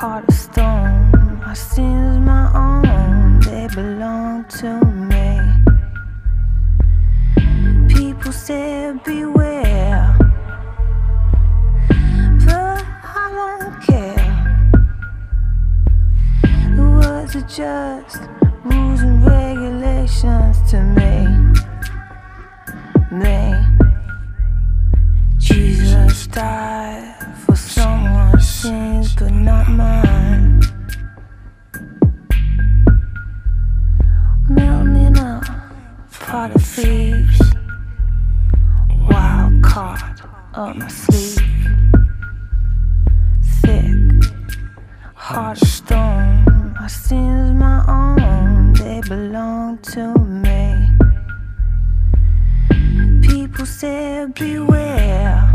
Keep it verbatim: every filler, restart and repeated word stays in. heart of stone. My sins my own, they belong to me. People said beware, but I don't care. The words are just rules and regulations to me. Me. Jesus died for someone's sins, but not mine. Melting up, pot of thieves, wild card up my sleeve. Thick, heart of stone, my sins my own, they belong to me. People said beware.